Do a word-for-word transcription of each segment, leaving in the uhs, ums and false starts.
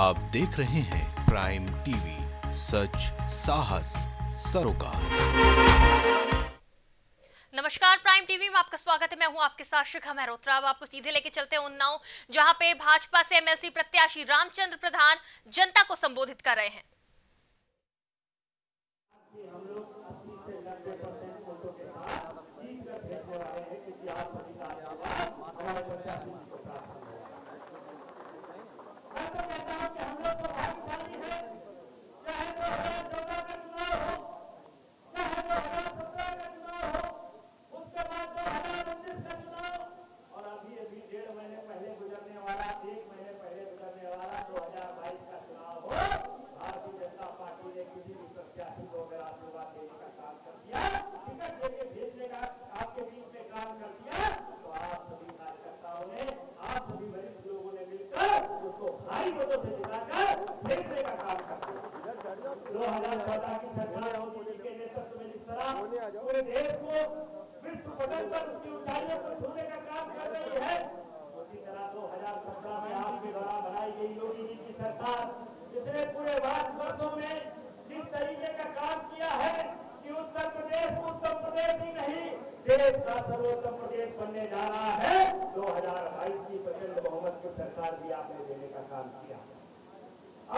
आप देख रहे हैं प्राइम टीवी, सच साहस सरोकार। नमस्कार, प्राइम टीवी में आपका स्वागत है। मैं हूं आपके साथ शिखा मेहरोत्रा। अब आपको सीधे लेके चलते हैं उन्नाव, जहां पे भाजपा से एमएलसी प्रत्याशी रामचंद्र प्रधान जनता को संबोधित कर रहे हैं।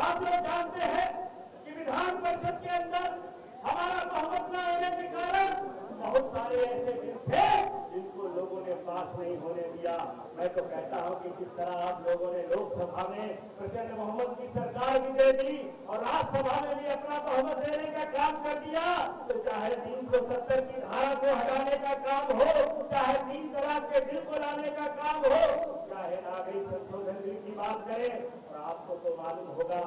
आप लोग जानते हैं कि विधान परिषद के अंदर हमारा बहुमत न होने के कारण बहुत सारे ऐसे बिल थे जिनको लोगों ने पास नहीं होने दिया। मैं तो कहता हूं कि जिस तरह आप लोगों ने लोकसभा में प्रचंड बहुमत की सरकार भी दे दी और राज्यसभा में भी अपना बहुमत देने का काम कर दिया, तो चाहे तीन सौ सत्तर की धारा को हटाने का काम हो, चाहे तीन तलाक के बिल को लाने का काम हो, चाहे नागरिक संशोधन बिल की बात करें। आपको तो मालूम होगा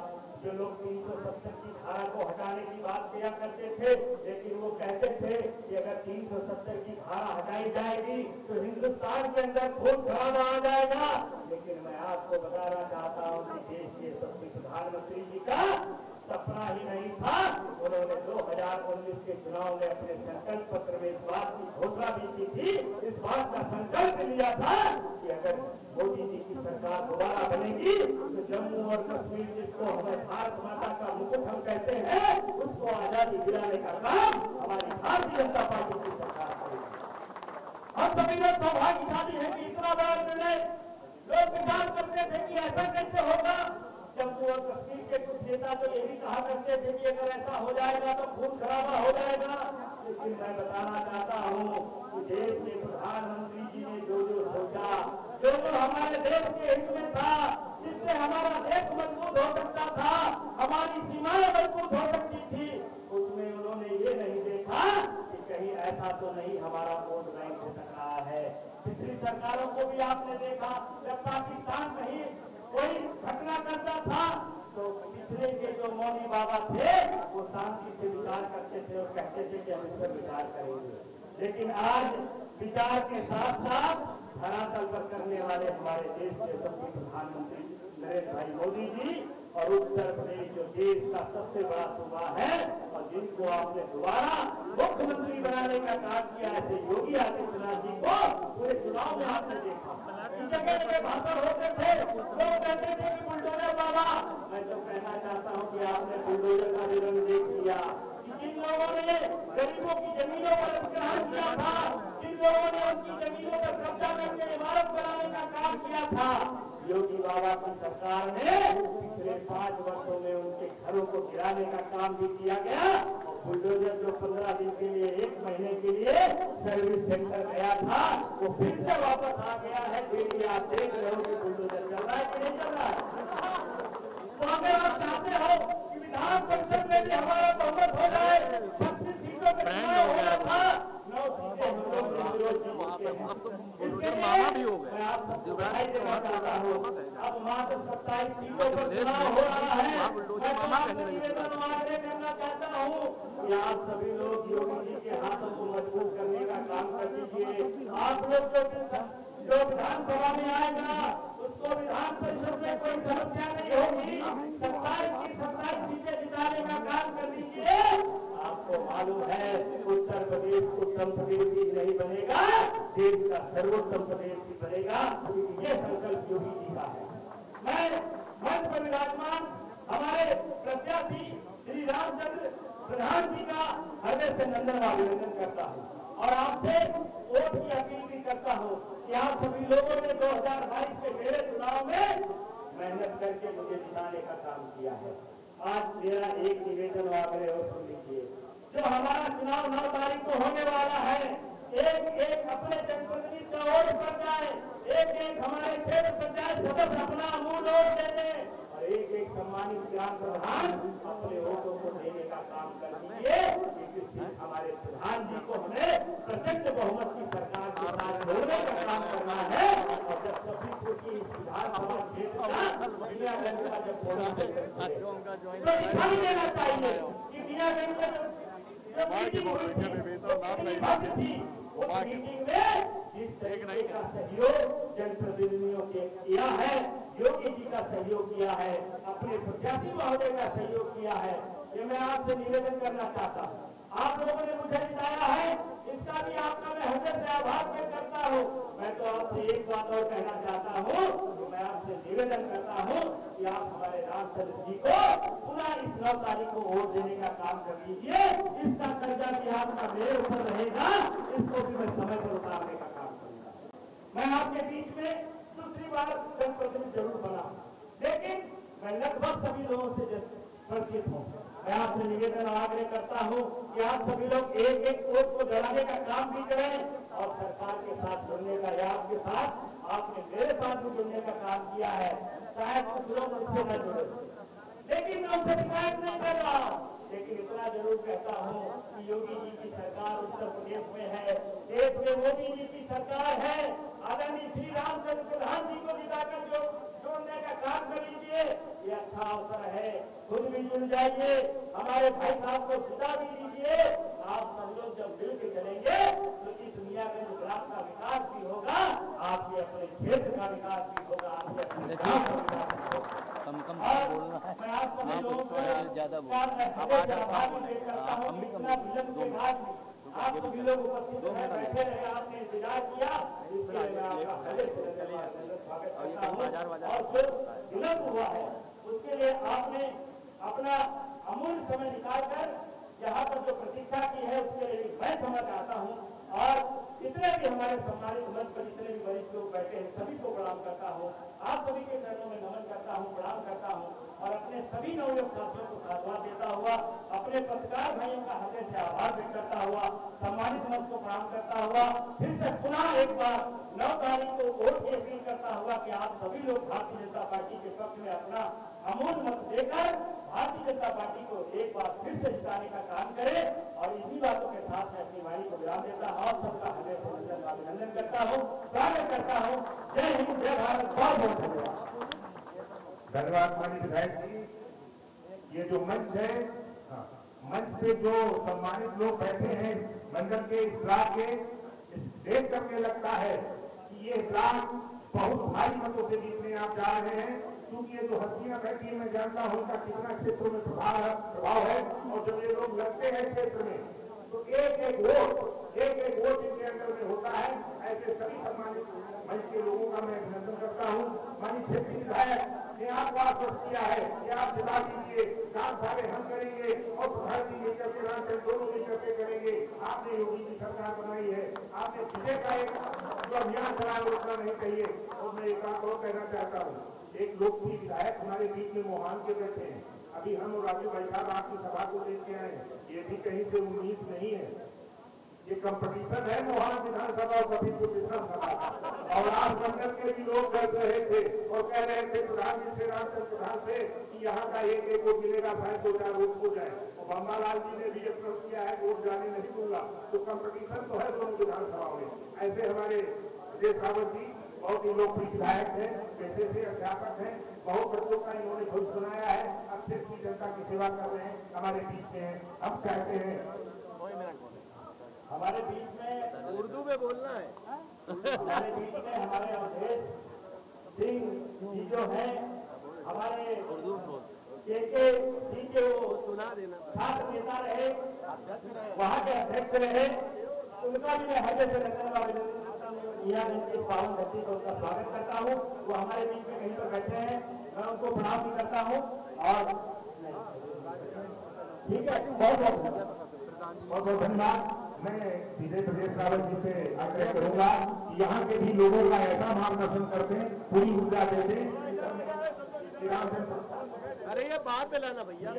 जो लोग तीन सौ सत्तर की धारा को हटाने की बात किया करते थे, लेकिन वो कहते थे कि अगर तीन सौ सत्तर की धारा हटाई जाएगी तो हिंदुस्तान के अंदर खून खराबा आ जाएगा। लेकिन मैं आपको बताना चाहता हूँ कि देश के सबसे प्रधानमंत्री जी का सपना ही नहीं था। उन्होंने दो हजार उन्नीस के चुनाव में अपने संकल्प पत्र में इस बात की घोषणा भी की थी, इस बात का संकल्प लिया था कि अगर मोदी जी की सरकार दोबारा बनेगी तो जम्मू और कश्मीर, जिसको हमें भारत माता का मुकुट हम कहते हैं, उसको आजादी दिलाने का काम हमारी भारतीय जनता पार्टी की सरकार करेगी। हम सभी लोग सौभाग्यशाली है कि इतना बड़ा निर्णय, लोग विचार करते थे कि ऐसा कैसे होगा। जम्मू और कश्मीर के कुछ नेता तो यही कहा करते थे कि अगर ऐसा हो जाएगा तो खून खराबा हो जाएगा। लेकिन मैं बताना चाहता हूँ कि देश के प्रधानमंत्री जी ने जो जो सोचा, जो जो हमारे देश के हित में था, जिससे हमारा देश मजबूत हो सकता था, हमारी सीमाएं मजबूत हो सकती थी, उसमें उन्होंने ये नहीं देखा कि कहीं ऐसा तो नहीं हमारा वोट बैंक खिसक रहा है। पिछली सरकारों को भी आपने देखा, जब पाकिस्तान नहीं कोई घटना करता था तो पिछले के जो मौनी बाबा थे वो शांति से विचार करते थे और कहते थे कि हम इस पर विचार करेंगे। लेकिन आज विचार के साथ साथ धरातल पर करने वाले हमारे देश के सबसे प्रधानमंत्री नरेंद्र भाई मोदी जी और उत्तर प्रदेश, जो देश का सबसे बड़ा सूबा है और जिनको आपने दोबारा मुख्यमंत्री बनाने का काम किया, ऐसे योगी आदित्यनाथ जी को पूरे चुनाव में आपने देखा। जगह जगह भाषण होते थे, लोग कहते थे कि बुलडोजर बाबा। मैं तो कहना चाहता हूँ कि आपने बुलडोजर का भी रंग देख लिया। जिन लोगों ने गरीबों की जमीनों पर अतिक्रमण किया था, जिन लोगों ने उनकी जमीनों पर कब्जा करके इमारत बनाने का काम किया था, योगी बाबा की सरकार ने पिछले पांच वर्षों में उनके घरों को गिराने का काम भी किया गया। और बुलडोजर जो पंद्रह दिन के लिए, एक महीने के लिए सर्विस सेंटर गया था, वो फिर से वापस आ गया है। देखिए, आप देख रहे हो कि बुलडोजर चल रहा है कि नहीं चल रहा है। तो अगर आप चाहते हो कि विधान परिषद में भी हमारा बहुमत हो जाए, छत्तीस सीटों पर चुनाव हो रहा था, नौ सीटें हम लोग निर्विरोध जीतते हैं। मैं आप सबको बधाई देना चाहता हूँ। अब मात्र सत्ताईस सीटों पर चुनाव हो रहा है। मैं समाज निवेदन आग्रह करना चाहता हूँ कि आप सभी लोग योगी जी के हाथों को मजबूत करने का काम कर दीजिए। आप लोग जो विधानसभा में आएगा उसको विधान परिषद में कोई समस्या नहीं होगी। सत्ताईस की सत्ताईस सीटें जिताने का काम कर दीजिए। आपको मालूम है उत्तर प्रदेश उत्तम प्रदेश ही नहीं बनेगा, देश का सर्वोत्तम प्रदेश ही बनेगा। ये संकल्प योगी जी का है। मैं मंच पर विराजमान प्रधान जी का हृदय से नंदन अभिनंदन करता हूँ और आपसे वोट की अपील भी करता हूँ कि आप सभी लोगों ने दो हज़ार बाईस के मेरे चुनाव में मेहनत करके मुझे जिताने का काम किया है। आज मेरा एक निवेदन और मेरे और सुन लीजिए, जो हमारा चुनाव नौ तारीख को होने वाला है, एक एक अपने जनप्रतिनिधि का वोट पर जाए, एक एक हमारे क्षेत्र पंचायत सदस्य अपना अमूल वोट देते और एक एक सम्मानित ग्राम प्रधान अपने वोटों को देने का काम कर दीजिए। हमारे प्रधान जी को हमें प्रचंड बहुमत की सरकार के साथ जोड़ने का काम करना है और जब सभी की विधानसभा क्षेत्र का जब होना दिखाई देना चाहिए कि बिना मीटिंग में जिस तरीके का सहयोग जनप्रतिनिधियों के किया है, योगी जी का सहयोग किया है, अपने प्रत्याशी महोदय का सहयोग किया है, ये मैं आपसे निवेदन करना चाहता हूँ। आप लोगों ने मुझे जिताया है, इसका भी आपका मैं हृदय से आभार व्यक्त करता हूँ। मैं तो आपसे एक बात और कहना चाहता हूँ, तो मैं आपसे निवेदन करता हूँ कि आप हमारे रामचंद्र जी को पूरा इस नौ तारीख को वोट देने का काम कर लीजिए। इसका कर्जा भी आपका मेरे ऊपर रहेगा, इसको भी मैं समय पर उतारने का काम करूंगा। मैं आपके बीच में दूसरी बार जनप्रतिनिधि जरूर बना, लेकिन मैं लगभग सभी लोगों से परिचित हूँ। मैं आपसे निवेदन आग्रह करता हूँ कि आप सभी लोग एक एक वोट को जलाने का काम भी करें और सरकार के साथ जुड़ने का, या आपके साथ आपने मेरे साथ भी जुड़ने का काम किया है। शायद कुछ लोग मुझसे न जुड़े, लेकिन मैं उनसे शिकायत नहीं कर रहा हूँ, लेकिन इतना जरूर कहता हूँ कि योगी जी की सरकार उत्तर प्रदेश में है, देश में मोदी जी की सरकार है। आदरणीय श्री रामचंद्र प्रधान जी को जिताकर जो जोड़ने का काम कर लीजिए, ये अच्छा अवसर है। खुद भी जुड़ जाइए, हमारे भाई साहब को जिता भी दीजिए। आप सब लोग जब मिल के चलेंगे तो इस दुनिया में गुजरात का विकास भी होगा, आपके अपने क्षेत्र का विकास भी होगा, आपके अपने कम कम बोलना है। मैं ज्यादा हम भी कम दो विलम्ब हुआ है, उसके लिए आपने अपना अमूल्य समय निकालकर यहाँ पर जो प्रतीक्षा की है उसके लिए मैं समझ आता हूँ। और जितने भी हमारे सम्मानित मंच पर जितने भी वरिष्ठ लोग बैठे हैं सभी को प्रणाम करता हूँ, आप सभी के चरणों में नमन करता हूँ, प्रणाम करता हूँ और अपने सभी नवयुवक साथियों को साधुवाद देता हुआ, अपने पत्रकार भाइयों का हृदय से आभार व्यक्त करता हुआ, सम्मानित मंच को प्रणाम करता हुआ, फिर से पुनः एक बार नौ तारीख को वोट की अपील करता हुआ कि आप सभी लोग भारतीय जनता पार्टी के पक्ष में अपना अमूल मत देकर भारतीय जनता पार्टी को एक बार फिर से जिताने का काम करें। और इसी बातों के साथ मैं अपनी वाणी को विराम देता हूँ और सबका हृदय से वंदन अभिनंदन करता हूँ, स्वागत करता हूँ। जय हिंद, जय भारत, बहुत बहुत धन्यवाद। धन्यवाद माननीय विधायक जी। ये जो मंच है, हाँ, मंच पे जो सम्मानित लोग बैठे हैं मंडल के इस राग के देख करके लगता है कि ये राग बहुत भारी मतों से जीतने आप जा रहे हैं, क्योंकि ये जो हस्तियां बैठी है मैं जानता हूं उनका कितना क्षेत्रों में प्रभाव प्रभाव है और जब ये लोग लगते हैं क्षेत्र में तो एक एक वोट एक एक वोट इनके अंदर में होता है। ऐसे सभी सम्मानित मंच के लोगों का मैं अभिनंदन करता हूँ। माननीय क्षेत्रीय विधायक ने आपको आश्वस्त किया है कि आप जिता दीजिए, काम सारे हम करेंगे और प्रधान जी मिलकर के दोनों मिलकर के करेंगे। आपने योगी की सरकार बनाई है, आपने सीधे का एक जो अभियान चलाया रोकना नहीं चाहिए। और मैं एक बात और कहना चाहता हूँ, एक लोकप्रिय विधायक हमारे बीच में मोहान के बैठे हैं। अभी हम और राजीव मिश्रा आपकी सभा को देख के आए, ये भी कहीं से उम्मीद नहीं है। ये कंपटीशन है मोहान विधानसभा और कभी विधानसभा, और आप मंडल के भी लोग कर रहे थे और कह रहे थे प्रधान जी से रामचंद्र प्रधान से कि यहाँ का एक एक वोट मिलेगा, शायद दो चार वोट हो जाए। और बम्बालाल जी ने भी एक्सप्रेस किया है वोट जाने नहीं दूंगा, तो कंपटीशन तो है दोनों विधानसभा में। ऐसे हमारे अजय सावत जी बहुत ही लोकप्रिय विधायक हैं, पैसे से अध्यापक हैं, बहुत बच्चों का इन्होंने भविष्य बनाया है, अच्छे की जनता की सेवा कर रहे हैं, हमारे बीच में हैं। हम कहते हैं हमारे बीच में उर्दू में बोलना है, हमारे बीच में हमारे अवधेश सिंह जी जो है हमारे उर्दू के सिंह के वो सुना देना छात्र नेता रहे, वहाँ के अध्यक्ष रहे, उनका भी मैं हृदय से अभिनंदन के पावन व्यक्ति को उनका स्वागत करता हूँ। वो हमारे बीच में कहीं पर बैठे हैं, मैं उनको प्रणाम भी करता हूँ और ठीक है, बहुत बहुत धन्यवाद। मैं सीधे प्रदेश रावत जी से आग्रह करूंगा कि यहाँ के भी लोगों का ऐसा मार्गदर्शन करते, पूरी ऊर्जा देते। अरे ये बात लाना भैया,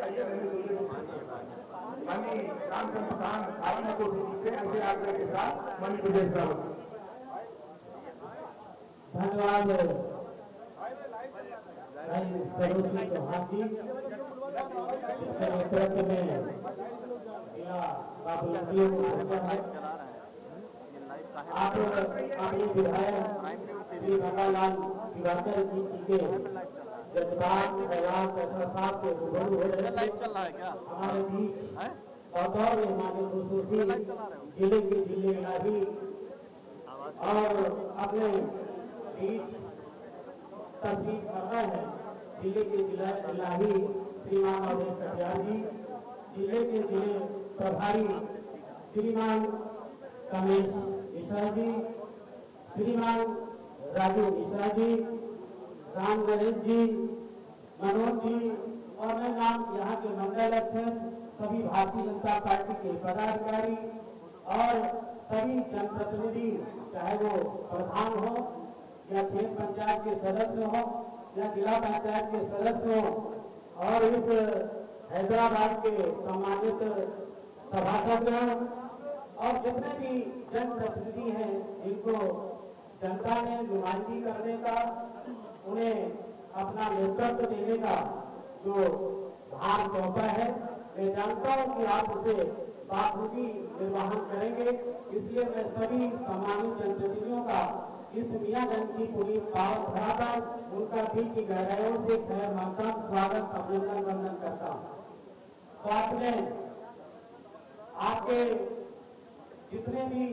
माननीय रामचंद्र प्रधान आदमी को भी ऐसे आग्रह के साथ माननीय प्रदेश रावत जी धन्यवाद। चौहान जी नेतृत्व में आप विधायक श्री रंगालाल दिवाकर जी के जज्बात जवाब तथा साहब से रूबरू हो रहे हमारे बीच बतौर हमारे खसूसी जिले के जिले लाही और अपने बीच तस्वीर कर रहे हैं। जिले के जिला इलाही श्रीमान अवधेश कटियार जी, जिले के जिले प्रभारी श्रीमान कमलेश मिश्रा जी, श्रीमान राजीव मिश्रा जी, राम गणेश जी, मनोज जी और मैं नाम यहाँ के मंडल अध्यक्ष, सभी भारतीय जनता पार्टी के पदाधिकारी और सभी जनप्रतिनिधि, चाहे वो प्रधान हो या खेत पंचायत के सदस्य हो या जिला पंचायत के सदस्य हो और इस हैदराबाद के सम्मानित सभासदगण और जितने भी जनप्रतिनिधि हैं जिनको जनता ने नुमाइंदगी करने का, उन्हें अपना नेतृत्व देने का जो भार सौंपा है, मैं जानता हूँ कि आप उसे बाखूबी निर्वहन करेंगे। इसलिए मैं सभी सम्मानित जनप्रतिनिधियों का इस मियागंज की पूरी पावर धराकर उनका दिल की गहराइयों से खैर मांगता हूँ, स्वागत अभिनंदन वंदन करता हूँ। साथ में आपके जितने भी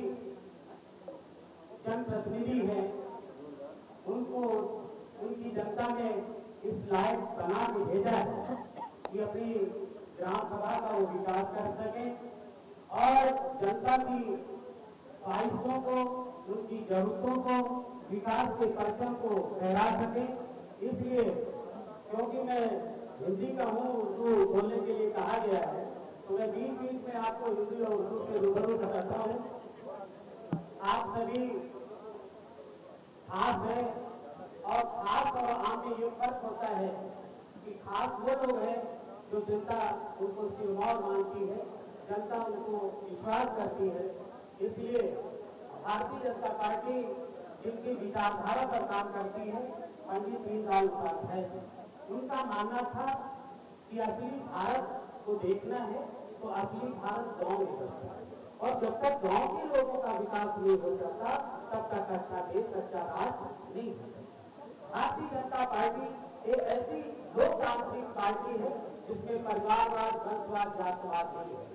जनप्रतिनिधि हैं उनको उनकी जनता ने इस लायक बना के भेजा है कि अपनी ग्राम सभा का वो विकास कर सके और जनता की ख्वाहिशों को, उनकी जरूरतों को, विकास के परचम को फहरा सके। इसलिए क्योंकि मैं हिंदी का हूँ, उर्दू बोलने के लिए कहा गया है, तो मैं बीच बीच में आपको हिंदी और उर्दू से रूबरू कराता हूँ। आप सभी खास है और खास और आम में ये फर्क होता है कि खास वो लोग हैं जो जनता उनको सिरमौर मानती है, जनता उनको विश्वास करती है। इसलिए भारतीय जनता पार्टी जिनकी विचारधारा पर काम करती है, पंडित भीमराव अंबेडकर, उनका मानना था कि असली भारत को देखना है तो असली भारत गाँव में बसता है और जब तक गांव के लोगों का विकास नहीं हो सकता तब तक अच्छा देश, अच्छा राष्ट्र नहीं हो सकता। भारतीय जनता पार्टी एक ऐसी लोकतांत्रिक पार्टी है जिसमें परिवारवाद, वंशवाद, जातिवाद नहीं है।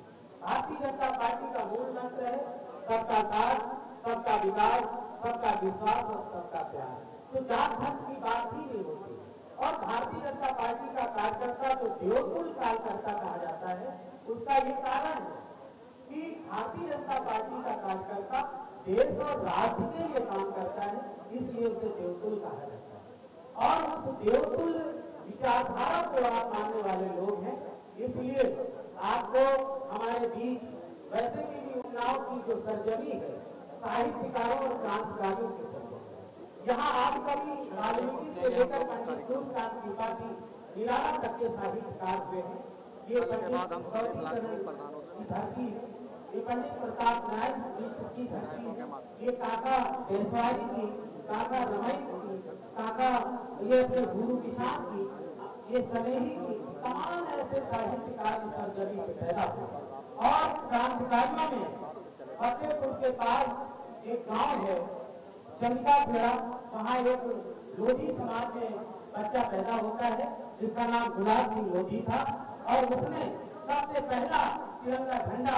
भारतीय जनता पार्टी का मूल मंत्र है सबका साथ, सबका विकास, सबका विश्वास और सबका प्यार। तो जात धर्म की बात ही नहीं होती और भारतीय जनता पार्टी का कार्यकर्ता जो देवकुल कार्यकर्ता कहा जाता है, उसका ये कारण है कि भारतीय जनता पार्टी का कार्यकर्ता देश और राज्य के लिए काम करता है, इसलिए उसे देवकुल कहा जाता है और उस देवकुल विचारधारा को आप मानने वाले लोग हैं। इसलिए आपको हमारे बीच वैसे भी उपनाव की जो सर्जरी है साहित्यकारों और क्रांतिकारियों के संबंध यहाँ आप कभी वाल्मीकि से लेकर निराला तक के साहित्यकार हुए हैं। ये धरती है, ये पंडित प्रताप नारायण की धरती है, ये काका देशवारी की, काका रमई की, काका ये अपने गुरु किसान की, ये सनेही की, तमाम ऐसे साहित्यकार इस सर्जरी से पैदा हुए और क्रांतिकारियों में फतेहपुर के पास एक गांव है चंदा खेड़ा, वहाँ एक लोधी समाज में बच्चा पैदा होता है जिसका नाम गुलाब सिंह लोधी था और उसने सबसे पहला तिरंगा झंडा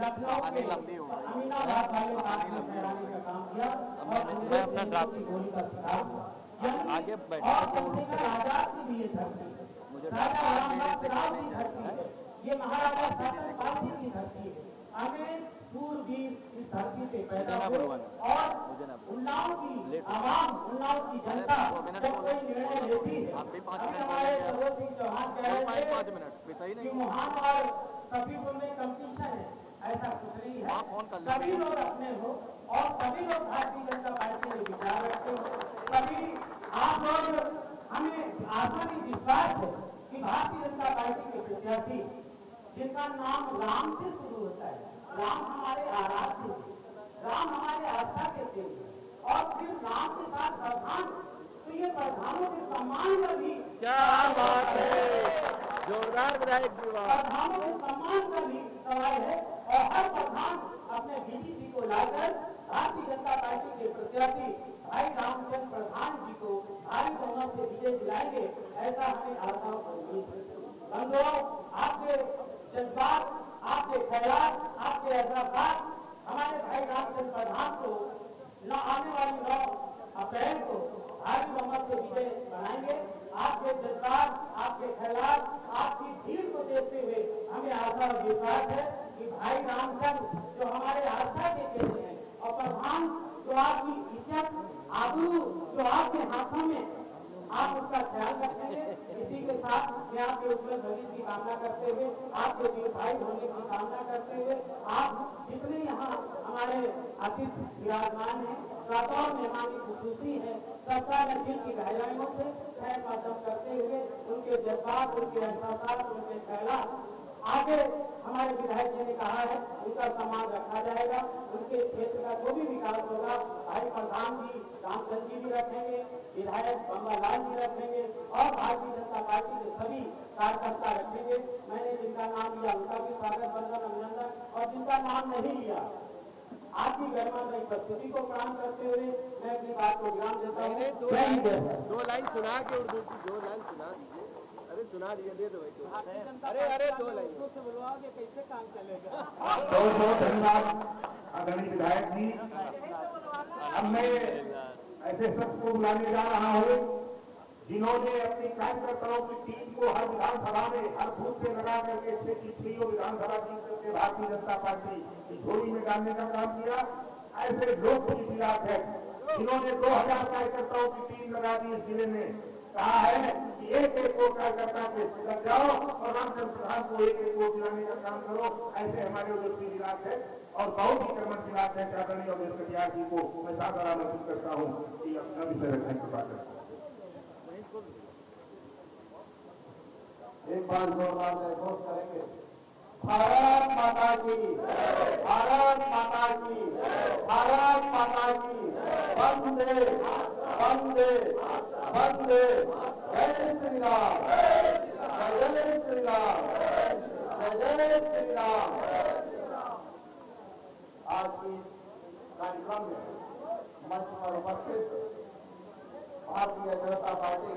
लखनऊ के अमीनाबाद वाले पार्क में फहराने का काम किया और अंग्रेजों की गोली का शिकार हुआ और चंडीगढ़ आजाद की भी ये धरती है, राजा रामदास राव की धरती है, ये महाराजा छत्रपति की धरती है। हमें सूरवीर इस धरती से पैदा हुए और उन्नाव की आवाम, उन्नाव की जनता जब कोई निर्णय लेती है, हमारे भगवत सिंह चौहान पाँच मिनट नहीं वहाँ पर सभी को में कंपटीशन है, ऐसा कुछ नहीं है। सभी लोग अपने हो और सभी लोग भारतीय जनता पार्टी में विचार रखते हो। सभी आप लोग हमें आसानी विश्वास हो कि भारतीय जनता पार्टी के प्रत्याशी जिसका नाम राम से शुरू होता है, राम हमारे आराध्य, राम हमारे आस्था के केंद्र और फिर राम के साथ प्रधान, तो ये प्रधानों के सम्मान पर भी क्या बात है, जोरदार विधायक विवाद। प्रधानों के सम्मान पर भी सवाल है और हर प्रधान अपने बीटीसी को लाकर भारतीय जनता पार्टी के प्रत्याशी भाई रामचंद्र प्रधान जी को भारी बहुमत से विजय दिलाएंगे, ऐसा हमें आशाओं को उम्मीद है। बंधुओं, आपके जज्बात, आपके ख्याल, आपके एहसास हमारे भाई रामचंद्र प्रधान को न आने वाली नौ अप्रैल को भारी बहुमत से विजय बनाएंगे। आपके जज्बात, आपके ख्याल, आपकी भीड़ को देखते हुए हमें आशा और विश्वास है कि भाई रामचंद्र जो हमारे आस्था के केंद्र हैं और प्रधान जो आपकी इज्जत आबू जो आपके हाथों में, आप उसका ख्याल रखेंगे। इसी के साथ मैं आपके उसमें भविष्य की कामना करते हुए, आपके दीर्घायु होने की कामना करते हुए, आप जितने यहाँ हमारे अतिथि विराजमान हैं, बतौर मेहमान की खुशी है, सबका मैं दिल की गहराइयों से खैर मकदम करते हुए उनके जज्बात, उनके एहसास, उनके ख्याल आगे हमारे विधायक जी ने कहा है उनका सम्मान रखा जाएगा। उनके क्षेत्र का जो भी विकास होगा भाई प्रधान जी रामचंद्र जी भी रखेंगे, विधायक बम्बालाल जी रखेंगे और भारतीय जनता पार्टी के सभी कार्यकर्ता रखेंगे। मैंने जिनका नाम लिया उनका भी स्वागत, बंधन, अभिनंदन और जिनका नाम नहीं लिया आपकी गणमान्य उपस्थिति को प्रणाम करते हुए मैं अपनी बात को विराम देता हूँ। दो लाइन सुना के उर्दू की दो लाइन सुना दीजिए। अरे सुना दिया, दे दो। अरे अरे दो लाइन से बुलवा के कैसे काम चलेगा। बहुत बहुत धन्यवाद आदरणीय विधायक जी। अब मैं ऐसे शख्स को बुलाने जा रहा हूँ जिन्होंने अपनी कार्यकर्ताओं की टीम को हर विधानसभा में हर बूथ से लगा करके इससे पिछलियों विधानसभा जीत करके भारतीय जनता पार्टी की झोली में डालने का काम किया। ऐसे लोग है जिन्होंने दो हज़ार कार्यकर्ताओं की टीम लगा दी इस जिले में। कहा है कि एक एक को कार्यकर्ता पे लग जाओ और रामचंद्र प्रधान को एक एक को दिलाने का काम करो। ऐसे हमारे उदयपुर जिला है और बहुत ही कर्मठ जिला है। आदरणीय और योगेंद्र जी को मैं साधारण महसूस करता हूँ कि अपना विषय रखने की बात करता हूँ। एक बार जोरदार जयघोष करेंगे। भारत माता की, भारत माता की, भारत माता की। वंदे वंदे वंदे। जय श्री राम, जय श्री राम, जय श्री राम। आज की कार्यक्रम में मंच पर उपस्थित भारतीय जनता पार्टी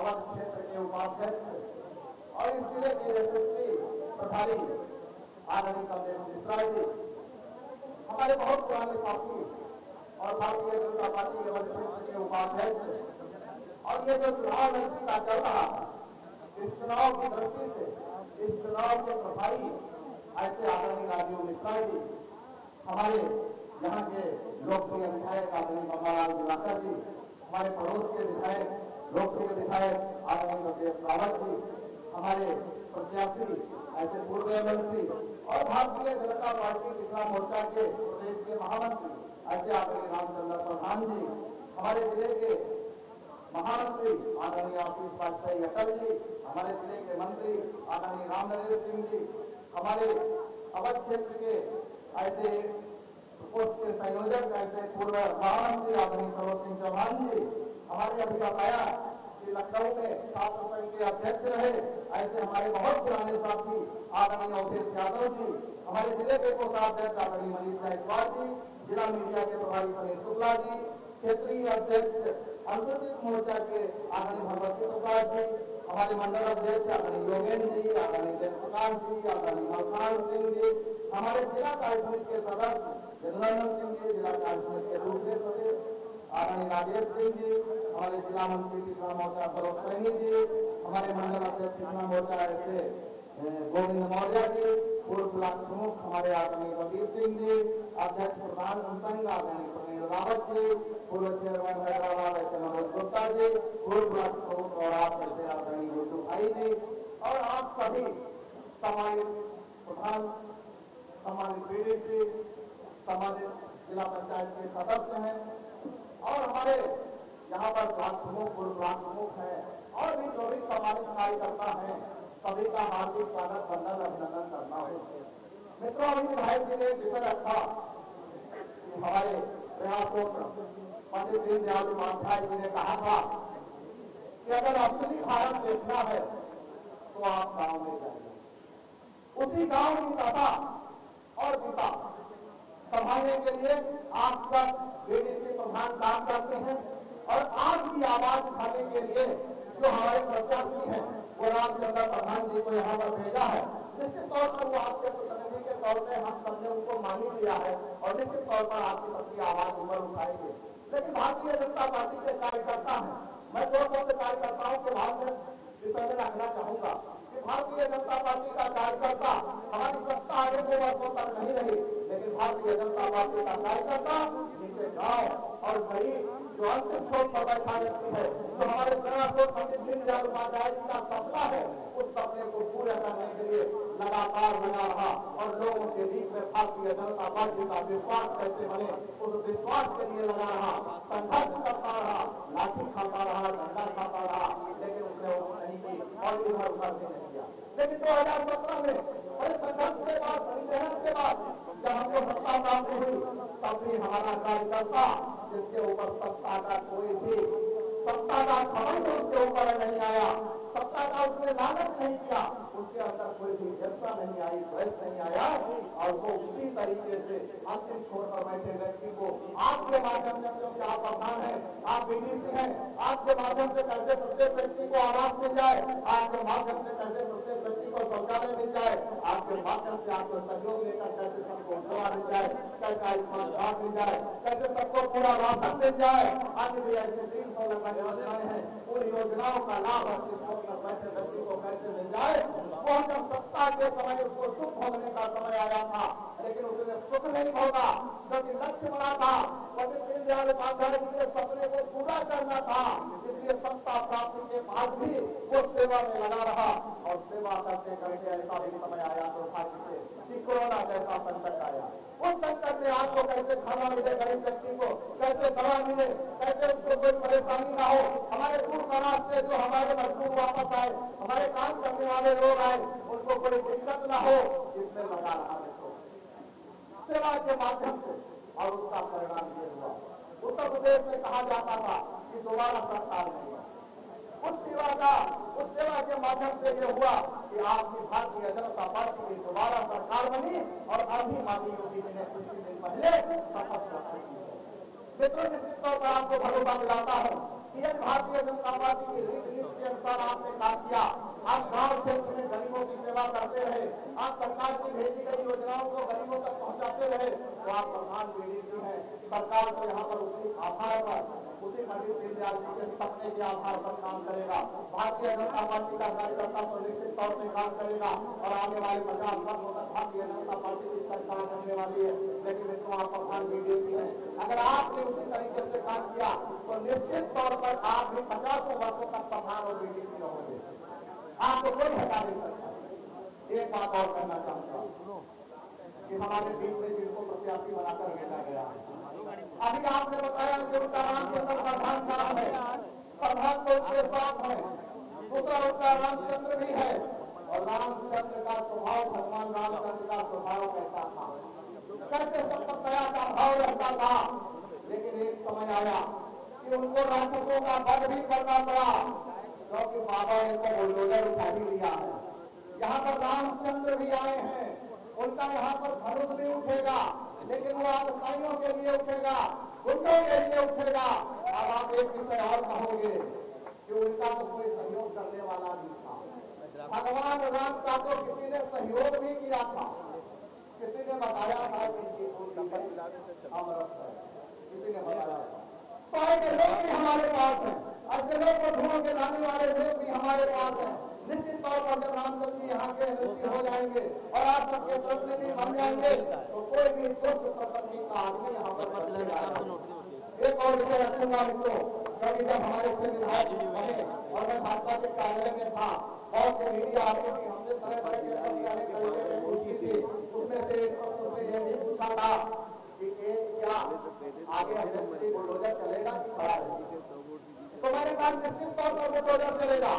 अवध क्षेत्र के उपाध्यक्ष और इस जिले के यशस्वी प्रभारी आदरणीय जयप्रकाश मिश्रा जी हमारे बहुत पुराने साथी और भारतीय जनता पार्टी अवध क्षेत्र के उपाध्यक्ष। और ये जो चुनाव धरती का चल रहा इस चुनाव की धरती से इस चुनाव के प्रभारी ऐसे आदरणीय राजीव मिश्रा जी, हमारे यहाँ के लोकप्रिय विधायक आदरणीय भीमराव अंबेडकर जी, हमारे पड़ोस के विधायक लोकप्रिय विधायक आदरणीय रावत जी, हमारे प्रत्याशी ऐसे पूर्व मंत्री और भारतीय जनता पार्टी किसान मोर्चा के प्रदेश के महामंत्री ऐसे आदरणीय रामचंद्र प्रधान जी, हमारे जिले के महामंत्री आदरणीय आशीष वाजपेयी अटल जी, हमारे जिले के मंत्री आदरणीय राम नरेंद्र सिंह जी, हमारे अवध क्षेत्र के ऐसे उसके संयोजक ऐसे पूर्व महामंत्री आदरणीय भगवत सिंह चौहान जी, हमारे अभी बताया कि लखनऊ में छात्र संघ के अध्यक्ष रहे ऐसे हमारे बहुत पुराने साथी आदरणीय अखिलेश यादव जी, हमारे जिले के कोषाध्यक्ष आदरणीय मनीष जायसवाल जी, जिला मीडिया के प्रभारी परेश शुक्ला जी, क्षेत्रीय अध्यक्ष अनुसूचित मोर्चा के आदरणीय भगवती प्रसाद जी, हमारे मंडल अध्यक्ष आदरणीय योगेंद्र जी, आदरणीय जयप्रकाश जी, आदरणीय गुलाब सिंह जी, हमारे जिला कार्य के सदस्य जगनंदन सिंह जी, जिला कार्य के दूसरे सदस्य आदरणीय राजेश सिंह जी, हमारे जिला मंत्री किसान मोर्चा भरोत सैनी जी, हमारे मंडल अध्यक्ष किसान मोर्चा ऐसे गोविंद मौर्य जी, पूर्व ब्लॉक प्रमुख हमारे आदरणीय बलबीर सिंह जी, अध्यक्ष प्रधान संघ आदरणीय प्रवीण रावत जी, पूर्व चेयरमैन हैदराबाद ऐसे मनोज गुप्ता जी, पूर्व ब्लॉक प्रमुख और आप ऐसे आदरणीय यूसुफ भाई दिखाई दी और आप सभी सम्मानित प्रधान, सम्मानित पीडीसी, सम्मानित जिला पंचायत के सदस्य हैं और हमारे यहाँ पर ब्लॉक प्रमुख पूर्व ब्लॉक प्रमुख है और भी जो भी सम्मानित कार्यकर्ता है सभी का हार्दिक स्वागत बंधन अभिनंदन करना है। मित्रों, अभी विधायक जी ने विषय रखा हमारे पंडित दीनदयाल उपाध्याय जी ने कहा था कि अगर असली भारत देखना है तो आप गांव में जाइए। उसी गांव की कथा और पिता संभालने के लिए आप सब बीडीसी प्रधान काम करते हैं और आपकी आवाज उठाने के लिए जो हमारे प्रत्याशी हैं वो रामचंद्र प्रधान जी को यहाँ पर भेजा है। निश्चित तौर पर वो आपके प्रतिनिधि के तौर पर हम सबने उनको मान ही लिया है और निश्चित तौर पर आपकी सबकी आवाज ऊपर उठाएंगे। लेकिन भारतीय जनता पार्टी के कार्यकर्ता हैं, मैं दो सौ कार्यकर्ताओं के भाव में विषय में रखना चाहूंगा कि भारतीय जनता पार्टी का कार्यकर्ता हमारी सत्ता आगे दो वर्षों तक नहीं रही, लेकिन भारतीय जनता पार्टी का कार्यकर्ता जिसे गाँव और गरीब जो अंतिम छोट पर बैठा व्यक्ति है, जो हमारे जनासोट पंडित दीनदयाल उपाध्याय जी का सपना है, उस सपने को पूरा करने के लिए लगातार लगा रहा और लोगों के बीच में भारतीय जनता पार्टी का विश्वास कैसे बने उस विश्वास के लिए लगा रहा, संघर्ष करता रहा, लाठी खाता रहा, झंडा खाता रहा, लेकिन उसने नहीं की और इधर उधर भी नहीं किया। लेकिन दो हजार सत्रह में बड़े संघर्ष के बाद, बड़ी मेहनत के बाद जब हमको सत्ता प्राप्त हुई तब भी हमारा कार्यकर्ता जिसके ऊपर सत्ता का कोई भी सत्ता का खबर उसके ऊपर नहीं आया, सत्ता का उसने लालच नहीं किया, उसके अंदर कोई भी हिंसा नहीं आई, द्वेष नहीं आया और वो उसी तरीके से अंतिम छोड़ पर बैठे व्यक्ति को आपके माध्यम से, क्योंकि आप प्रधान है, आप बीडीसी हैं, आपके माध्यम से कैसे प्रत्येक व्यक्ति को आवाज मिल जाए, आपके माध्यम से कैसे प्रत्येक व्यक्ति को शौचालय मिल जाए, आपके माध्यम से आपको सहयोग लेकर कैसे सबको दवा मिल जाए, कैसे आयुष्मान कार्ड मिल जाए, कैसे सबको पूरा राशन मिल जाए, अन्य भी ऐसी तीन सौ लंबा योजनाएं हैं, उन योजनाओं का लाभ अपने छोड़कर बैठे व्यक्ति को कैसे मिल जाए। वो जब सत्ता के समय उसको सुख भोगने का समय आया था, लेकिन उसने सुख नहीं भोगा क्योंकि लक्ष्य बड़ा था, पंडित दीनदयाल उपाध्याय जी के सपने को पूरा करना था, इसलिए सत्ता प्राप्ति के बाद भी वो सेवा में लगा रहा और सेवा करते करते ऐसा भी समय आया तो से कि कोरोना जैसा संकट आया। उस संकट में आपको कैसे खाना मिले, गरीब व्यक्ति को कैसे दवा मिले, कैसे उसको कोई परेशानी ना हो, हमारे दूर दराज से जो हमारे मजदूर वापस आए, हमारे काम करने वाले लोग आए, उनको कोई दिक्कत ना हो, इसमें लगा रहा देखो सेवा के माध्यम से। और उसका परिणाम ये हुआ, उत्तर प्रदेश में कहा जाता था कि दोबारा सरकार नहीं, उस सेवा का, उस सेवा के माध्यम से ये हुआ कि आपकी भारतीय जनता पार्टी की दोबारा सरकार बनी और अभी माननीय योगी जी ने कुछ दिन पहले शपथ ग्रहण की। मित्रों, निश्चित तौर पर आपको भरोसा दिलाता हूँ कि यदि भारतीय जनता पार्टी की रीत नीति के अनुसार आपने काम किया, आप गाँव क्षेत्र में गरीबों की सेवा करते रहे, आप सरकार की भेजी गई योजनाओं को गरीबों तक पहुँचाते रहे, तो आप प्रधान पीड़ित हैं। सरकार को यहाँ पर उसी आधार पर, उसी पंडित दीनदयाल जी के सपने के आधार पर काम करेगा। भारतीय जनता पार्टी का कार्यकर्ता तो निश्चित तौर पर काम करेगा और आने वाले पचास वर्षों तक भारतीय जनता पार्टी की सरकार बनने वाली है। लेकिन इसको आप प्रधान बीडीसी हैं, अगर आपने उसी तरीके से काम किया तो निश्चित तौर पर आप भी पचासों वर्षों तक प्रधान और बीडीसी रहोगे, आपको कोई हटा नहीं सकता। एक बात और कहना चाहूंगा कि हमारे बीच में जिनको प्रत्याशी बनाकर भेजा गया है, अभी आपने बताया कि उनका रामचंद्र प्रधान नाम है, प्रधान तो उसके साथ है, दूसरा उसका रामचंद्र भी है और रामचंद्र का स्वभाव, भगवान रामचंद्र का स्वभाव कैसा था, कैसे सत्या का भाव रहता था। लेकिन एक समय आया कि उनको राक्षसों का वध भी करना पड़ा, क्योंकि बाबा ने तो बुलडोजर उठा ही लिया है। यहाँ पर रामचंद्र भी आए हैं, उनका यहाँ पर भरोस भी उठेगा, लेकिन वो आप स्थानियों के लिए उठेगा, गुंडों के लिए उठेगा। अब आप एक विषय और कहोगे कि उनका तो कोई सहयोग करने वाला नहीं था। भगवान राम का तो किसी ने सहयोग भी किया था, किसी ने बताया था कि अमृत है, किसी ने बताया था। तो ऐसे लोग भी हमारे पास हैं, ऐसे लोग को ढूंढ के लाने वाले लोग भी हमारे पास हैं। निश्चित तौर पर जब रामचंद्र जी यहाँ के एमएलसी हो जाएंगे और आप सबके प्रतिनिधि बन जाएंगे तो कोई भी सोच प्रकृति का आदमी यहाँ पर बदले जाएगा। एक और विषय रखूंगा इसको, क्योंकि जब हमारे से विधायक बने और मैं भाजपा के कार्यालय में था और तुम्हारे पास निश्चित तौर पर बुलडोजर चलेगा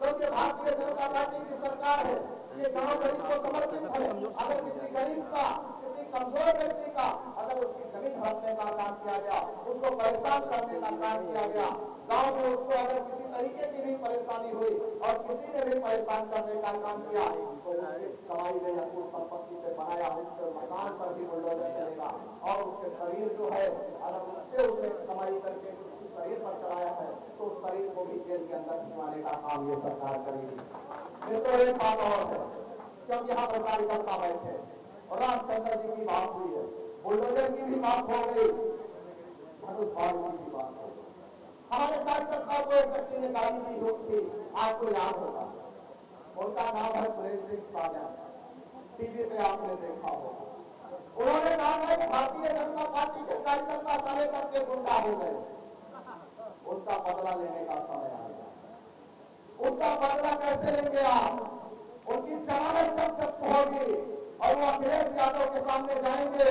क्योंकि भारतीय जनता पार्टी की सरकार है, ये गाँव गरीब को समर्पित है। अगर किसी गरीब का, किसी कमजोर व्यक्ति का अगर उसकी जमीन हड़पने का काम किया गया, उसको परेशान करने का काम किया गया, गाँव में उसको अगर किसी तरीके की भी परेशानी हुई और किसी ने भी परेशान करने का काम किया तो कमाई ने अपनी संपत्ति से बनाया उसके मकान पर भी बुलडोजर चलेगा और उसके शरीर जो है अगर उससे उसने कमाई करके शरीर पर चलाया है तो शरीर को भी जेल के अंदर घुमाने का काम ये सरकार करेगी। तो एक बात और है, क्योंकि यहाँ पर कार्यकर्ता बैठे और रामचंद्र जी की बात हुई है, बुलडोजर की भी बात हो गई, धनुषबाण की बात हो गई, हमारे कार्यकर्ताओं को एक व्यक्ति ने गाली दी होगी, आपको याद होगा, उनका नाम है सुरेश सिंह साजा, टीवी पे आपने देखा होगा। उन्होंने कहा है भारतीय जनता पार्टी के कार्यकर्ता सारे करके गुंडा हो गए, उसका बदला लेने का समय आ गया। उसका बदला कैसे लेंगे आप? उनकी जमानत कब तक होगी और वो अखिलेश यादव के सामने जाएंगे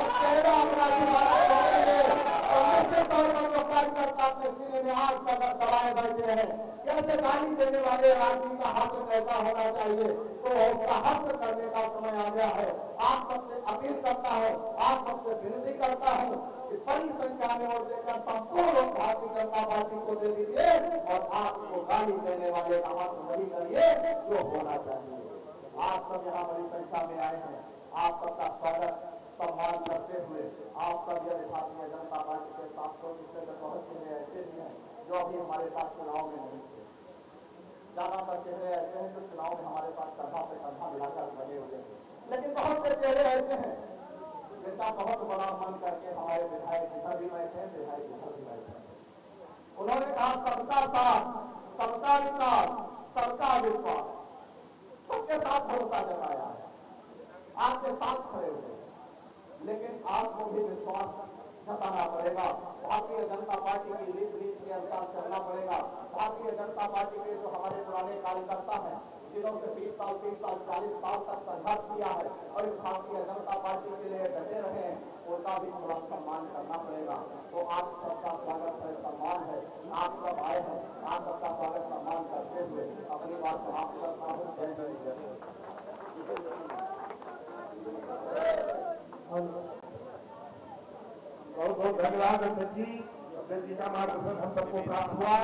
और चेहरा अपना दिखाएंगे। निश्चित तौर पर जो कार्यकर्ता अपने सीने में आज तक दबाए बैठे हैं, कैसे गाली देने वाले आदमी का हक कैसा होना चाहिए, तो उसका हक करने का समय आ गया है। आप सबसे अपील करता है, आप सबसे विनती करता है, बड़ी संख्या में और देकर संपूर्ण भारतीय जनता पार्टी को दे दीजिए और आपको गाली देने वाले का हक नहीं करिए जो होना चाहिए। आप सब यहाँ बड़ी संख्या में आए हैं, आप सबका स्वागत सम्मान करते हुए आप सब यह भारतीय जनता पार्टी के साथ बहुत चेहरे ऐसे भी हैं जो अभी हमारे साथ चुनाव में नहीं थे, ज्यादातर चेहरे ऐसे हैं जो चुनाव में हमारे साथ कंधा से कंधा मिलाकर लगे हुए हैं, लेकिन बहुत से चेहरे ऐसे हैं जिनका बहुत बड़ा मन करके हमारे विधायक इधर भी बैठे, विधायक इधर भी बैठे। उन्होंने कहा सबका साथ, सबका विकास, सबका विश्वास, सबके साथ भरोसा जताया है, आपके साथ खड़े हुए, लेकिन आपको भी विश्वास जताना पड़ेगा। भारतीय जनता पार्टी की रीत रीत के अनुसार चलना पड़ेगा। भारतीय जनता पार्टी के जो हमारे पुराने कार्यकर्ता हैं, जिन्हों से बीस साल तीस साल चालीस साल तक संघर्ष किया है और इस भारतीय जनता पार्टी के लिए डटे रहे हैं, उनका भी थोड़ा सम्मान करना पड़ेगा। तो आप सबका स्वागत है, सम्मान है, आप सब आए हैं, आप सबका स्वागत सम्मान करते हुए अपनी बात समाप्त करता हूँ। जय बहुत बहुत धन्यवाद अमित जी, अमित जी का मार्गदर्शन हम सबको प्राप्त हुआ।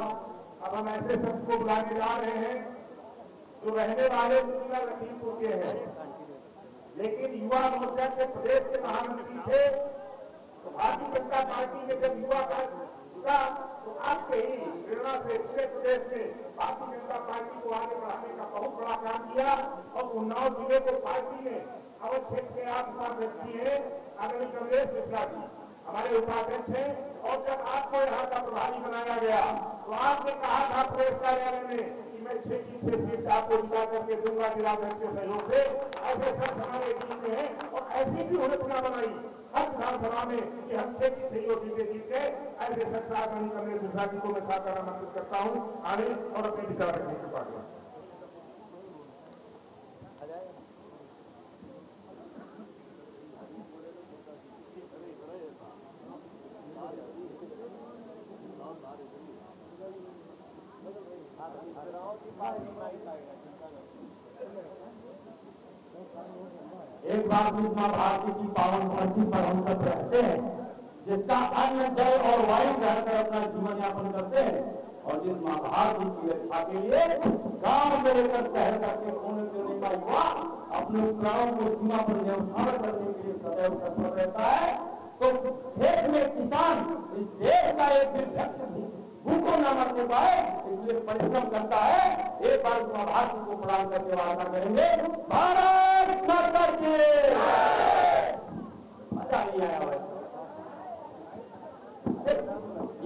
अब हम ऐसे सबको बुलाने जा रहे हैं जो रहने वाले मुखिया लखीमपुर के हैं, लेकिन युवा मोर्चा के प्रदेश के महामंत्री थे। तो भारतीय जनता पार्टी में जब युवा का जुटा तो आपके ही प्रेरणा से पूरे प्रदेश में भारतीय जनता पार्टी को आगे बढ़ाने का बहुत बड़ा काम किया और उन्नाव जिले को पार्टी में अवर क्षेत्र में आप साथ रखती है। आदरणीय कमलेश मिश्रा जी हमारे उपाध्यक्ष हैं और जब आपको यहाँ का प्रभारी बनाया गया तो आपने कहा था प्रदेश कार्यालय में छह की छह सीट आपको विदा करके दूंगा जिला अध्यक्ष के सहयोग से। ऐसे सब हमारे टीम में है और ऐसी भी उन्होंने योजना बनाई हर विधानसभा में कि हम छह की सहयोग सीटें जीत गए। ऐसे सरकार करने दूसरा जी को मैं साथ आमंत्रित करता हूँ आने और अपने विचार रखने के बाद एक बार भी माँ भारती की पावन धरती पर हम सब रहते हैं, जिसका अन्न जल और वायु ग्रहण कर अपना जीवन यापन करते हैं और जिस माँ भारती की रक्षा के लिए गांव में लेकर शहर करके होने देने का युवा अपने प्राणों को सीमा पर न्यौछावर करने के लिए सदैव तत्पर रहता है। तो खेत में किसान इस देश का एक दिन व्यक्ति भूखों न मरने पाए इसलिए परिश्रम करता है। एक बार माँ भारती को प्रणाम करके वादा करेंगे भारत माता की। मजा नहीं आया भाई,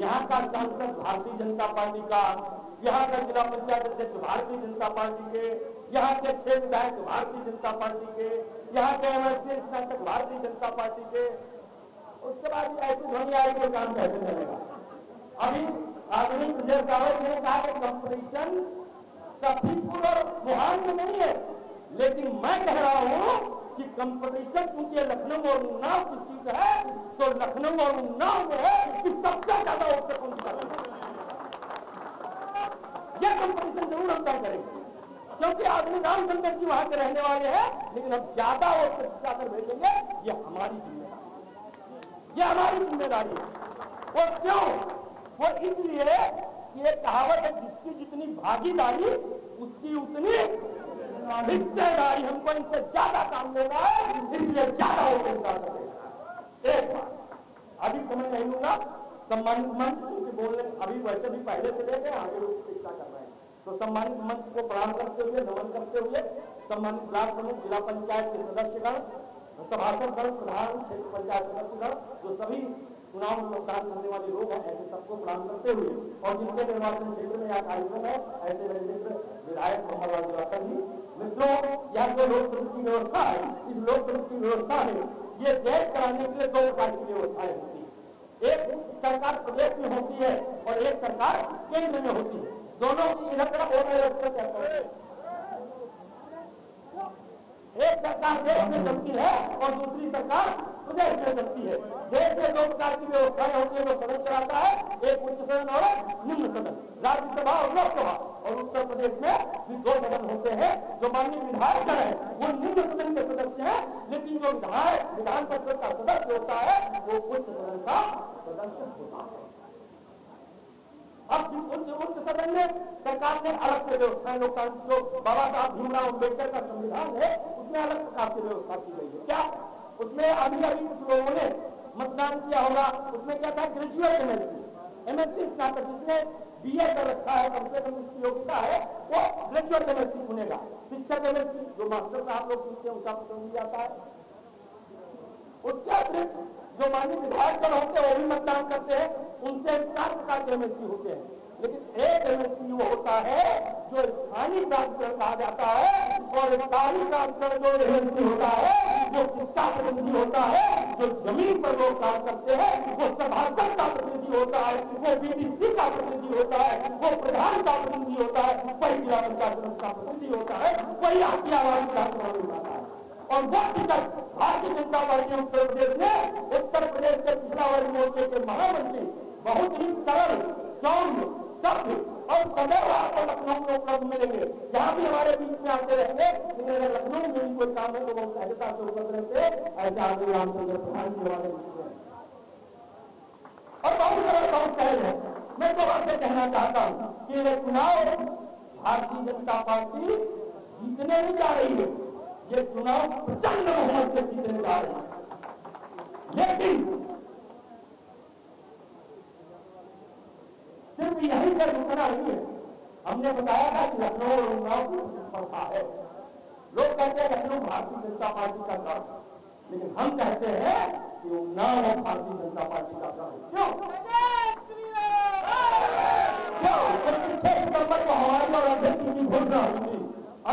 यहाँ का सांसद भारतीय जनता पार्टी का, यहाँ का जिला पंचायत अध्यक्ष भारतीय जनता पार्टी के, यहाँ के क्षेत्र विधायक भारतीय जनता पार्टी के, यहाँ के एमएलसी सांसद भारतीय जनता पार्टी के। उसके बाद ऐसी ध्वनि आई कोई काम कैसे चलेगा। अभी आधुनिक विजय कावत ने कहा कि कंपटीशन का पीपुल और में नहीं है, लेकिन मैं कह रहा हूं कि कंपटीशन चूंकि लखनऊ और उन्नाव की सीट है, तो लखनऊ और उन्नाव में है कि सबसे ज्यादा वोट उनका यह कंपटीशन जरूर हम तय करेंगे, क्योंकि आदमी रामचंद्र जी वहां के रहने वाले हैं, लेकिन हम ज्यादा वोट जाकर भेजेंगे। यह हमारी जिम्मेदारी यह हमारी जिम्मेदारी है। और क्यों? और इसलिए ये कहावत है, जिसकी जितनी भागीदारी उसकी उतनी हिस्सेदारी। हमको इनसे ज्यादा काम लेना है, इसलिए ज्यादा होकर काम करेगा। एक बात अभी समझ नहीं लूंगा सम्मानित मंच, क्योंकि बोलने अभी वैसे भी पहले से लेकर आगे लोग शिक्षा कर रहे हैं, तो सम्मानित मंच को प्रणाम करते हुए नमन करते हुए सम्मानित ब्लॉक प्रमुख, जिला पंचायत के सदस्यगण, सभासदगण, प्रधान, क्षेत्र पंचायत सदस्यगण, जो सभी चुनाव में मतदान करने वाले लोग हैं, ऐसे सबको प्रणाम करते हुए, और जिनके निर्वाचन क्षेत्र में यह कार्यक्रम है ऐसे रजिस्टर विधायक मोहम्मद जी मित्रों, यह जो लोक प्रमुख की व्यवस्था है, इस लोक प्रमुख की व्यवस्था है ये देश कराने के लिए दो प्रकार की व्यवस्थाएं होती है। एक सरकार प्रदेश में होती है और एक सरकार केंद्र में होती है। दोनों की इलेक्शन और इलेक्शन कहते हैं। एक सरकार देश में चलती है और दूसरी सरकार प्रदेश में चलती है। देश में दो प्रकार की व्यवस्थाएं होती है, जो सदन चलाता है, एक उच्च सदन और निम्न सदन, राज्यसभा और लोकसभा। और उत्तर प्रदेश में भी दो सदन होते हैं, जो माननीय विधायक है वो निम्न सदन के सदस्य हैं, लेकिन जो विधायक विधान परिषद का सदस्य होता है वो उच्च सदन का सदस्य होता है। अब उच्च सदन में सरकार ने अलग से व्यवस्थाएं, लोकतांत्रिक जो बाबा साहब भीमराव अंबेडकर का संविधान है उसमें अलग प्रकार की व्यवस्था की गई है। क्या उसमें अभी अभी कुछ लोगों ने मतदान किया होगा, उसमें क्या था? ग्रेजुएट एमएससी एमएससी स्नातक, जिसने बीए कर रखा है कम से कम उसकी योग्यता है, वो ग्रेजुएट एमएससी चुनेगा। शिक्षक एमएससी जो मास्टर साहब लोग चुनते हैं उसका पसंद जाता है। उसके अतिरिक्त जो माननीय विधायक दल होते हैं वो भी मतदान करते हैं, उनसे चार प्रकार के एमएससी होते हैं, लेकिन एक एमएससी वो होता है जो स्थानीय प्राधिकरण कहा जाता है, और स्थानीय प्राधिकरण जो एमएससी होता है वो किसका प्रतिनिधि होता है? जो जमीन पर लोग काम करते हैं वो सभासद का प्रतिनिधि होता है, वो बीडीसी का प्रतिनिधि होता है, वो प्रधान का प्रतिनिधि होता है, वही जिला पंचायत का प्रतिनिधि होता है, वही आपकी आवाज का प्रतिनिधि होता है। और वो टिकट भारतीय जनता पार्टी उत्तर प्रदेश में उत्तर प्रदेश के पिछड़ा वर्ग मोर्चे के महामंत्री बहुत ही सरल, सौम्य, सभ्य और सदैव आपको लखनऊ में उपलब्ध मिलेंगे। जहां भी हमारे बीच में आते रहेंगे, लखनऊ में भी कोई काम है तो बहुत सहजता से उपलब्ध रहते। ऐसा आगे रामचंद्र प्रधान जी हमारे और बहुत सरल, बहुत सहज है। मैं तो आपसे कहना चाहता हूँ कि ये चुनाव भारतीय जनता पार्टी जीतने नहीं जा रही है, ये चुनाव प्रचंड बहुमत से जीतने जा रहे हैं। लेकिन सिर्फ यहीं पर रुकना नहीं है। हमने बताया था कि लखनऊ और उन्नाव की प्रतिस्पर्धा है। लोग कहते हैं लखनऊ भारतीय जनता पार्टी का काम, लेकिन हम कहते हैं कि उन्नाव है भारतीय जनता पार्टी का काम। क्यों? छह सितंबर को हमारी और अध्यक्ष की घोषणा होगी,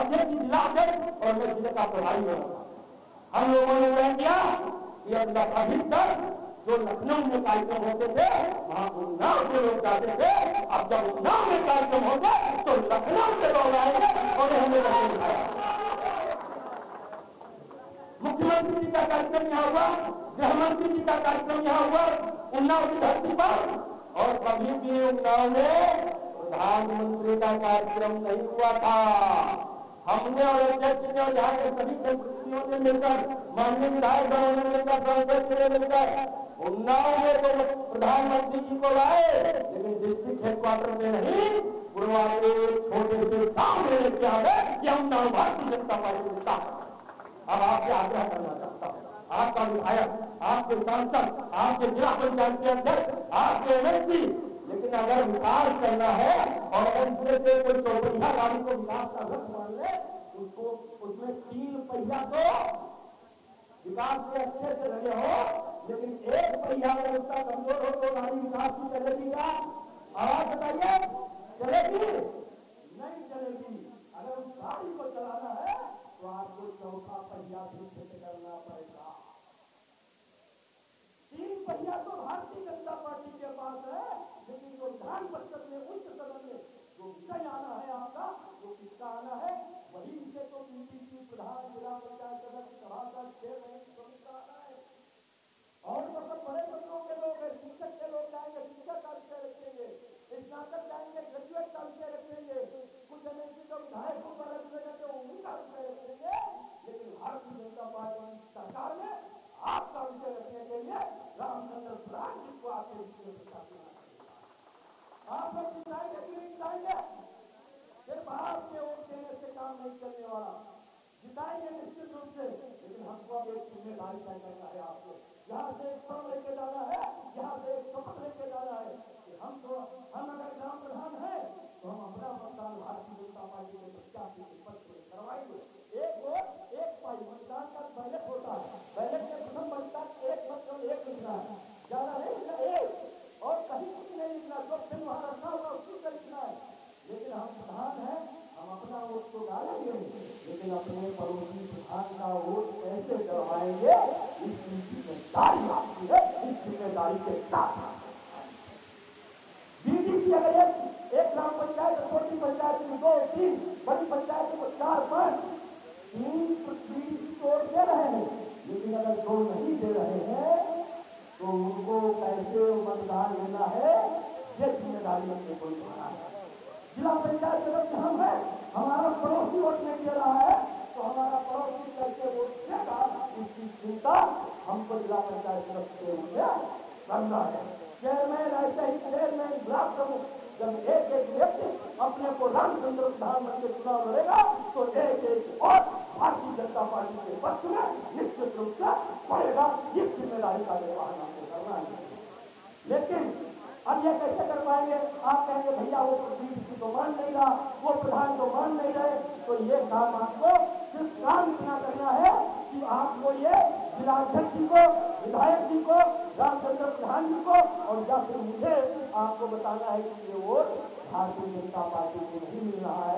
अध्यक्ष जिला अध्यक्ष और मैं जिले का प्रभारी बना। हम लोगों ने तय किया कि अब अभी तक जो लखनऊ में कार्यक्रम होते थे वहां उन्नाव के लोग जाते थे, अब जब उन्नाव में कार्यक्रम होते तो लखनऊ के लोग आएंगे और हमें नहीं दिखाया। मुख्यमंत्री जी का कार्यक्रम यहाँ हुआ, गृह मंत्री जी का कार्यक्रम यहाँ हुआ उन्नाव की धरती पर, और कभी भी उन्नाव में प्रधानमंत्री का कार्यक्रम नहीं हुआ था। हमने और अध्यक्ष ने और यहाँ के सभी संस्कृतियों ने मिलकर, माननीय विधायक दलों ने मिलकर, सांसद ने मिलकर उन्नाव में तो प्रधानमंत्री जी को लाए, लेकिन डिस्ट्रिक्ट हेडक्वार्टर में नहीं, पूर्वांचल के छोटे से गांव में लेके आ गए कि हम उन्नाव भारतीय जनता पार्टी का। अब आपसे आग्रह करना चाहता हूँ, आपका विधायक, आपके सांसद, आपके जिला पंचायत के अध्यक्ष, आपके एमएलसी, लेकिन अगर विकास करना है और अगर इसमें से कोई चौपहिया गाड़ी को विकास का लक्ष्य मान ले, उसको उसमें तीन पहिया दो, विकास के अच्छे से लगे हो, लेकिन एक पहिया अगर उसका कमजोर हो तो गाड़ी विकास की चलेगी क्या? आवाज बताइए, चलेगी नहीं? चलेगी। अगर उस गाड़ी को चलाना है तो आपको चौथा पहिया भी फिट करना पड़ेगा। तीन पहिया तो भारतीय जनता पार्टी के पास है, लेकिन जो विधान परिषद में, उच्च सदन में जो विषय आना है आपका, जो किसका आना है, वही निश्चित रूप से, लेकिन हमको अब एक जिम्मेदारी तय करना है। आपको यहाँ से एक श्रम लेके जाना है, यहाँ से एक शपथ लेके जाना है कि हम तो हम अगर ग्राम प्रधान है तो हम अपना मतदान भारतीय जनता पार्टी के प्रत्याशी के पक्ष में करवाएंगे। एक वोट एक पाई, मतदान का बैलेट होता है, बैलेट के प्रथम मतदान एक मत और एक लिखना है, ज्यादा नहीं लिखना, एक और कहीं कुछ नहीं लिखना, जो फिर वहां रखा होगा उसी का लिखना है। लेकिन हम प्रधान है, हम अपना वोट तो डालेंगे, लेकिन अपने पड़ोसी प्रधान का वोट कैसे करवाएंगे, इसकी जिम्मेदारी आपकी है। इस जिम्मेदारी के साथ बीडी की अगर एक ग्राम पंचायत, छोटी पंचायत में दो तीन, बड़ी पंचायत में चार पांच, तीन तीन तोड़ दे रहे हैं, लेकिन अगर दो नहीं दे रहे हैं तो उनको कैसे मतदान लेना है, ये जिम्मेदारी अपने को निभाना है। जिला पंचायत सदस्य हम है, हमारा पड़ोसी वोट नहीं दे रहा है तो हमारा पड़ोसी कैसे वोट देगा, इसकी चिंता हमको जिला पंचायत सदस्य से करना है। चेयरमैन ऐसे ही चेयरमैन ब्लॉक प्रमुख, जब एक एक व्यक्ति अपने को रामचंद्र प्रधान बनके चुनाव लड़ेगा तो एक एक और भारतीय जनता पार्टी के पक्ष में निश्चित रूप से पड़ेगा। इस जिम्मेदारी का निर्वहन आपको करना है। लेकिन अब यह कैसे कर पाएंगे? आप कहेंगे भैया वो प्रधान तो मान नहीं रहा, वो प्रधान तो मान नहीं रहे, तो ये काम आपको सिर्फ काम इतना करना है कि आपको ये जिलाध्यक्ष जी को, विधायक जी को, रामचंद्र प्रधान जी को, और या फिर मुझे आपको बताना है कि ये वोट भारतीय जनता पार्टी को नहीं मिल रहा है।